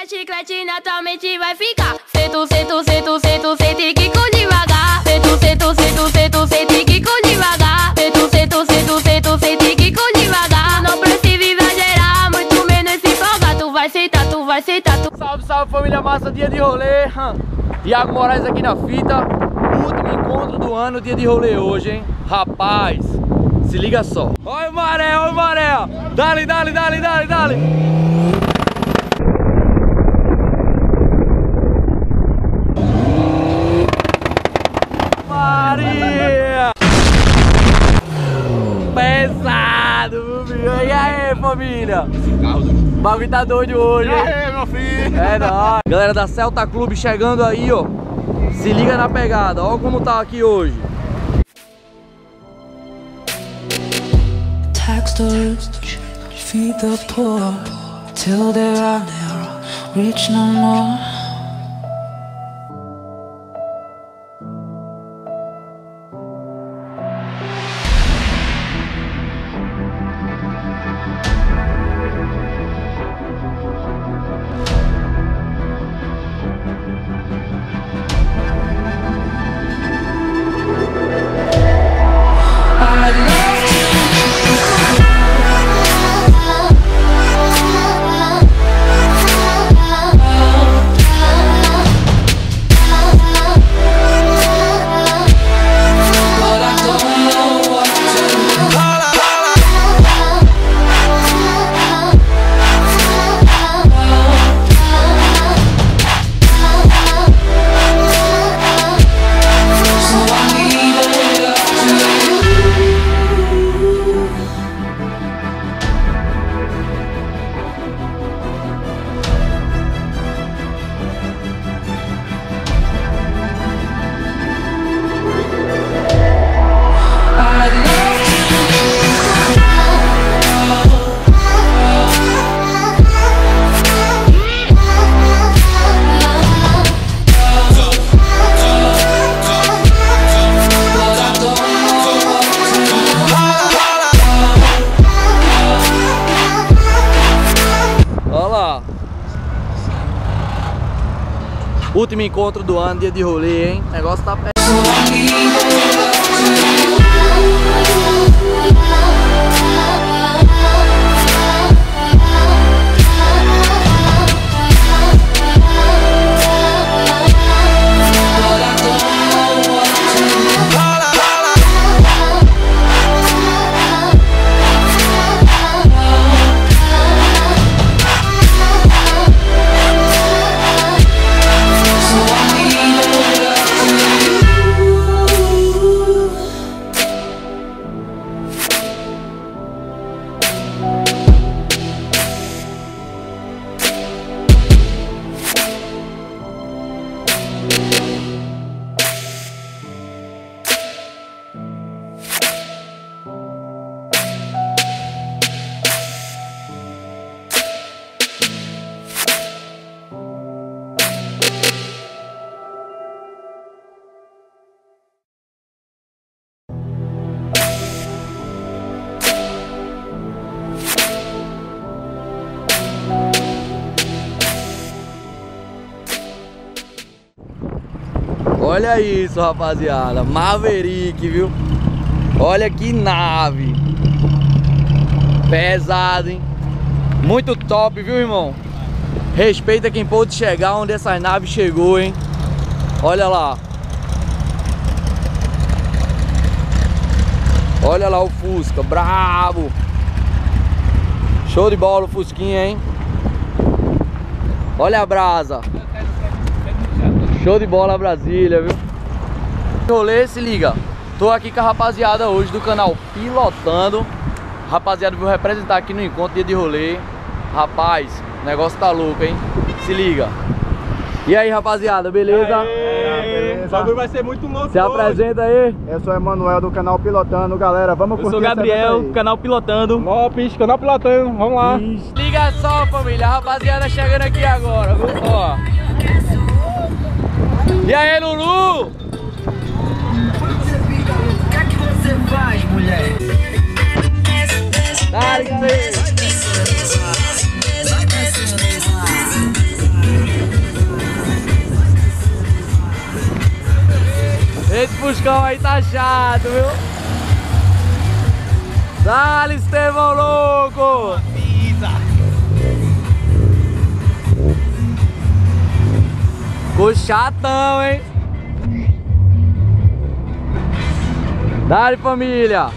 é chiclete, naturalmente vai ficar. Sento, sento, sento, sento, sento e quico devagar. Sento, sento, sento, sento, sento e quico devagar. Sento, sento, sento, sento, sento e quico devagar. Não precisa exagerar, muito menos se folgar. Tu vai sentar, tu vai sentar, tu... Salve, salve família massa, dia de rolê. Thiago Moraes aqui na fita. Último encontro do ano, dia de rolê hoje, hein? Rapaz, se liga só. Olha o maré, olha o maré. Dale, dale, dale, dale, dale. Maria! Pesado, meu filho. E aí, família? O bagulho tá doido hoje, hein? E aí, meu filho? É nóis. Galera da Celta Clube chegando aí, ó. Se liga na pegada, ó como tá aqui hoje. Feed the poor till they are never rich no more. Último encontro do ano, dia de rolê, hein? O negócio tá perto. Olha isso, rapaziada, Maverick, viu? Olha que nave. Pesado, hein? Muito top, viu, irmão? Respeita quem pôde chegar onde essas naves chegou, hein? Olha lá. Olha lá o Fusca, brabo. Show de bola o Fusquinha, hein? Olha a brasa. Show de bola Brasília, viu? Rolê, se liga. Tô aqui com a rapaziada hoje do canal Pilotando. Rapaziada, vou representar aqui no encontro dia de rolê. Rapaz, o negócio tá louco, hein? Se liga. E aí, rapaziada, beleza? Aê, beleza. O bagulho vai ser muito louco. Se apresenta aí. Eu sou o Emanuel do canal Pilotando, galera. Vamos curtir. Eu sou o Gabriel, canal Pilotando. Lopes, canal Pilotando. Vamos lá. Isso. Liga só, família. A rapaziada chegando aqui agora, viu? Ó. E aí, Lulu? Quer que você faz, mulher? Dá-lhe, Fuscão aí tá chato, viu? Dale, Estevão louco! Avisa! Ficou chatão, hein? Dale, família!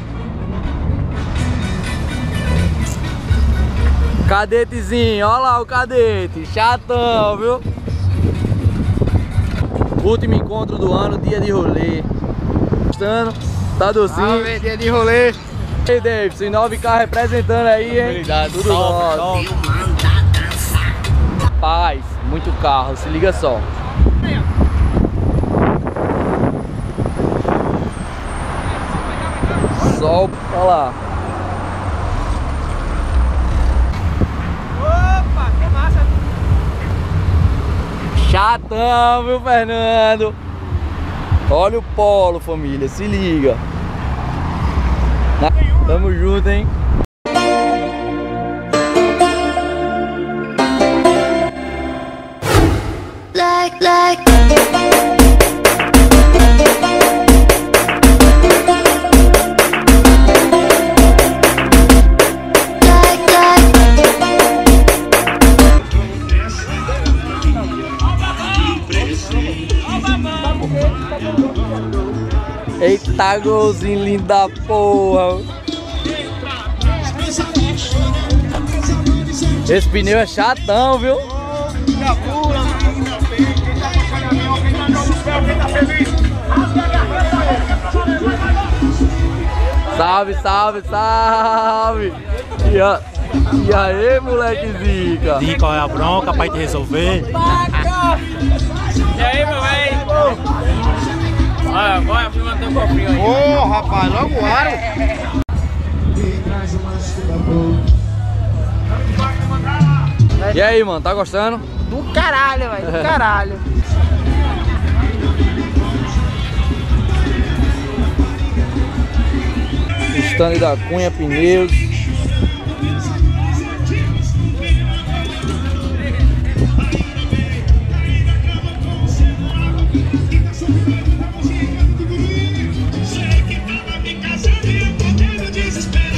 Cadetezinho, olha lá o cadete, chatão, viu? Último encontro do ano, dia de rolê. Gostando? Tá docinho? Salve, dia de rolê. E aí, Davis, 9K representando aí, hein? Tudo nosso. Rapaz, muito carro, se liga só. Sol, olha lá. Chatão, viu, Fernando? Olha o polo, família, se liga. Tamo junto, hein? Eita, golzinho lindo da porra. Esse pneu é chatão, viu? Salve, salve, salve. E aí, moleque Zica? Zica, qual é a bronca pra te resolver? E aí, meu velho? Olha, bora filmar teu copinho aí. Ô, rapaz, logo o aro. E aí, mano, tá gostando? Do caralho, velho, do caralho. Stand da Cunha, pneus.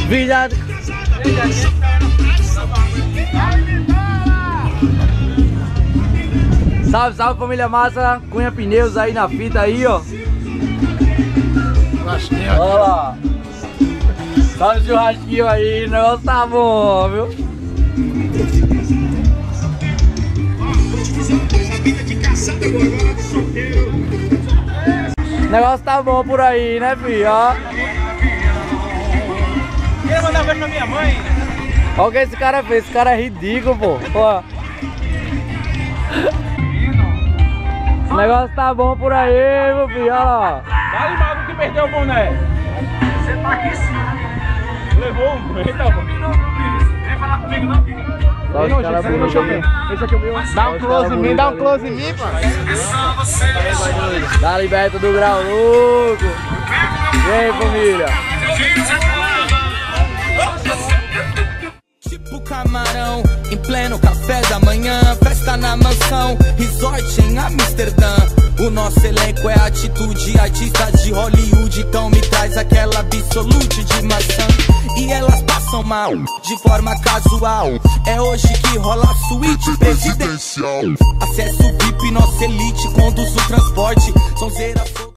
Virado. Salve, salve, família massa. Cunha pneus aí na fita aí, ó. Olha lá. Salve o churrasquinho aí, o negócio tá bom, viu? O negócio tá bom por aí, né, filho? Ó. Eu quero mandar um beijo pra minha mãe. Olha o que esse cara fez, esse cara é ridículo, pô. Esse negócio tá bom por aí, meu filho, olha lá. Vale mal que perdeu o boné. Você tá aqui sim. Levou um beijo, tá bom. Vem falar comigo, não, filho. Esse aqui é o meu. Dá um close em mim, dá um close em mim, pô. É só você. Dá-lhe, Beto do Graúco. E aí, família? Camarão, em pleno café da manhã, festa na mansão, resort em Amsterdã. O nosso elenco é atitude, artista de Hollywood. Então me traz aquela absolute de maçã. E elas passam mal, de forma casual. É hoje que rola a suíte presidencial. Acesso VIP, nossa elite conduz o transporte. Sonzeira.